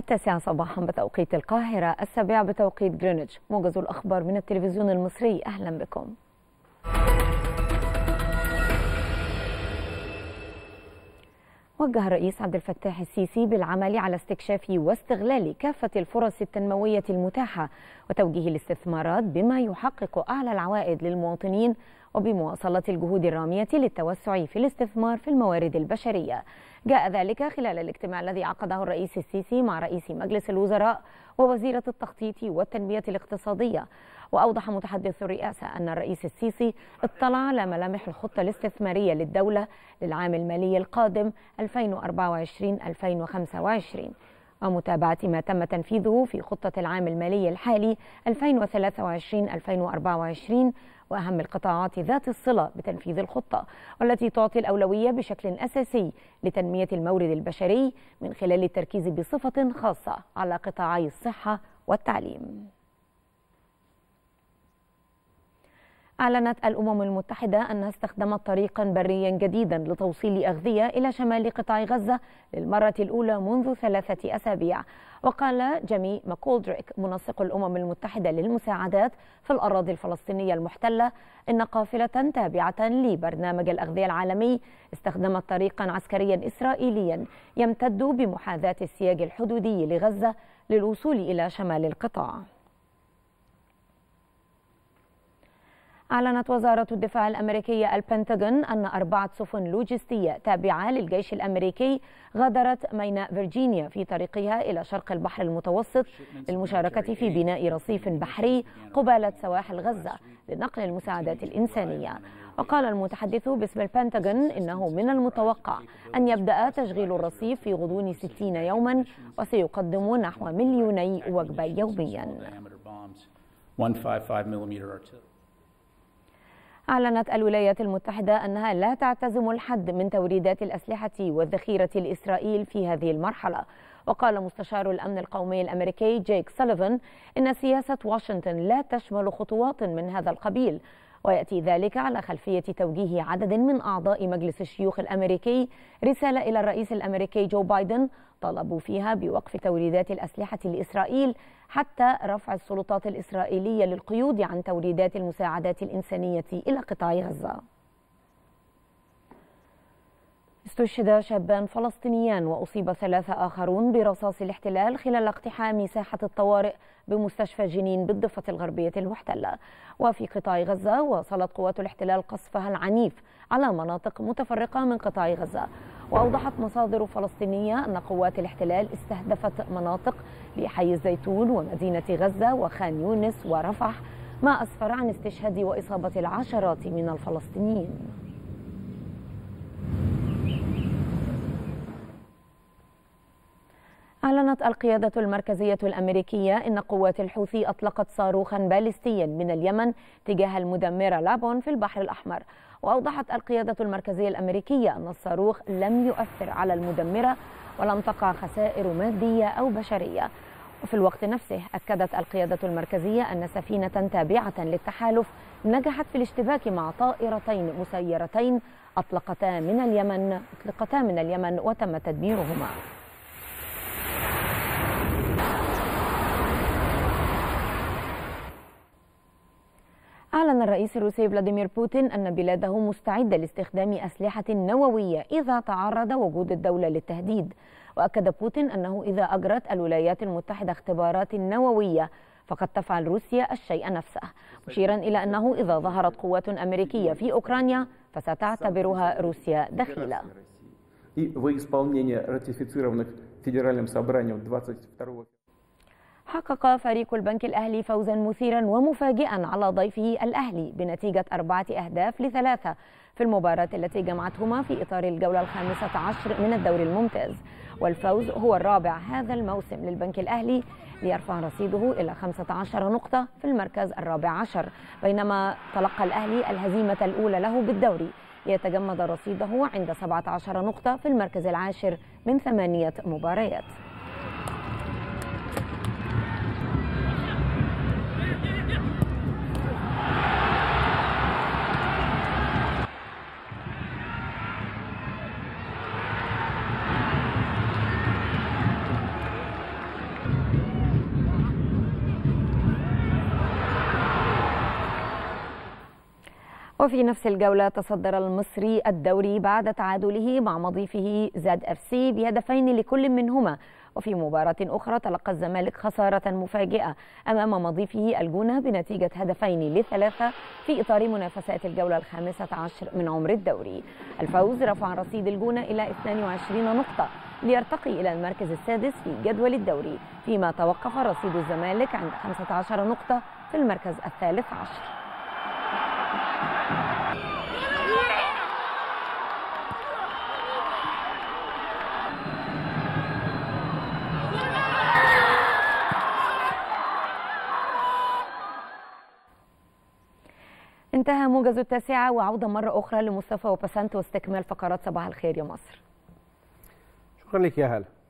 التاسعة صباحا بتوقيت القاهرة، السابعة بتوقيت جرينتش. موجز الأخبار من التلفزيون المصري، أهلا بكم. وجه الرئيس عبد الفتاح السيسي بالعمل على استكشاف واستغلال كافة الفرص التنموية المتاحة وتوجيه الاستثمارات بما يحقق أعلى العوائد للمواطنين، وبمواصلة الجهود الرامية للتوسع في الاستثمار في الموارد البشرية. جاء ذلك خلال الاجتماع الذي عقده الرئيس السيسي مع رئيس مجلس الوزراء ووزيرة التخطيط والتنمية الاقتصادية. وأوضح متحدث الرئاسة أن الرئيس السيسي اطلع على ملامح الخطة الاستثمارية للدولة للعام المالي القادم 2024-2025 ومتابعة ما تم تنفيذه في خطة العام المالي الحالي 2023-2024 وأهم القطاعات ذات الصلة بتنفيذ الخطة، والتي تعطي الأولوية بشكل أساسي لتنمية المورد البشري من خلال التركيز بصفة خاصة على قطاعي الصحة والتعليم. أعلنت الأمم المتحدة أنها استخدمت طريقا بريا جديدا لتوصيل أغذية إلى شمال قطاع غزة للمرة الأولى منذ 3 أسابيع. وقال جيمي ماكولدريك منسق الأمم المتحدة للمساعدات في الأراضي الفلسطينية المحتلة إن قافلة تابعة لبرنامج الأغذية العالمي استخدمت طريقا عسكريا إسرائيليا يمتد بمحاذاة السياج الحدودي لغزة للوصول إلى شمال القطاع. أعلنت وزارة الدفاع الأمريكية البنتاغون أن 4 سفن لوجستية تابعة للجيش الأمريكي غادرت ميناء فيرجينيا في طريقها إلى شرق البحر المتوسط للمشاركة في بناء رصيف بحري قبالة سواحل غزة لنقل المساعدات الإنسانية. وقال المتحدث باسم البنتاغون إنه من المتوقع أن يبدأ تشغيل الرصيف في غضون 60 يوماً، وسيقدم نحو 2 مليون وجبة يومياً. أعلنت الولايات المتحدة أنها لا تعتزم الحد من توريدات الأسلحة والذخيرة لإسرائيل في هذه المرحلة. وقال مستشار الأمن القومي الأمريكي جايك سوليفان إن سياسة واشنطن لا تشمل خطوات من هذا القبيل، ويأتي ذلك على خلفية توجيه عدد من أعضاء مجلس الشيوخ الأمريكي رسالة إلى الرئيس الأمريكي جو بايدن طلبوا فيها بوقف توريدات الأسلحة لإسرائيل حتى رفع السلطات الإسرائيلية للقيود عن توريدات المساعدات الإنسانية إلى قطاع غزة. استشهد شابان فلسطينيان وأصيب 3 آخرون برصاص الاحتلال خلال اقتحام ساحة الطوارئ بمستشفى جنين بالضفة الغربية المحتلة. وفي قطاع غزة واصلت قوات الاحتلال قصفها العنيف على مناطق متفرقة من قطاع غزة. وأوضحت مصادر فلسطينية أن قوات الاحتلال استهدفت مناطق بحي الزيتون ومدينة غزة وخان يونس ورفح، ما أسفر عن استشهاد وإصابة العشرات من الفلسطينيين. أعلنت القيادة المركزية الأمريكية أن قوات الحوثي أطلقت صاروخا باليستيا من اليمن تجاه المدمرة لابون في البحر الأحمر. وأوضحت القيادة المركزية الأمريكية أن الصاروخ لم يؤثر على المدمرة ولم تقع خسائر مادية أو بشرية. وفي الوقت نفسه أكدت القيادة المركزية أن سفينة تابعة للتحالف نجحت في الاشتباك مع طائرتين مسيرتين أطلقتا من اليمن وتم تدميرهما. أعلن الرئيس الروسي فلاديمير بوتين أن بلاده مستعدة لاستخدام أسلحة نووية إذا تعرض وجود الدولة للتهديد. وأكد بوتين أنه إذا أجرت الولايات المتحدة اختبارات نووية فقد تفعل روسيا الشيء نفسه، مشيرا إلى أنه إذا ظهرت قوات أمريكية في أوكرانيا فستعتبرها روسيا دخيلة. حقق فريق البنك الأهلي فوزا مثيرا ومفاجئا على ضيفه الأهلي بنتيجة 4-3 في المباراة التي جمعتهما في إطار الجولة 15 من الدوري الممتاز. والفوز هو الرابع هذا الموسم للبنك الأهلي، ليرفع رصيده إلى 15 نقطة في المركز 14، بينما تلقى الأهلي الهزيمة الأولى له بالدوري ليتجمد رصيده عند 17 نقطة في المركز 10 من 8 مباريات. وفي نفس الجولة تصدر المصري الدوري بعد تعادله مع مضيفه زد اف سي بهدفين لكل منهما. وفي مباراة أخرى تلقى الزمالك خسارة مفاجئة أمام مضيفه الجونة بنتيجة 2-3 في إطار منافسات الجولة 15 من عمر الدوري. الفوز رفع رصيد الجونة إلى 22 نقطة ليرتقي إلى المركز السادس في جدول الدوري، فيما توقف رصيد الزمالك عند 15 نقطة في المركز الثالث عشر. انتهى موجز التاسعة، وعودة مرة أخرى لمصطفى وبسنت واستكمال فقرات صباح الخير يا مصر. شكرا لك يا هلا.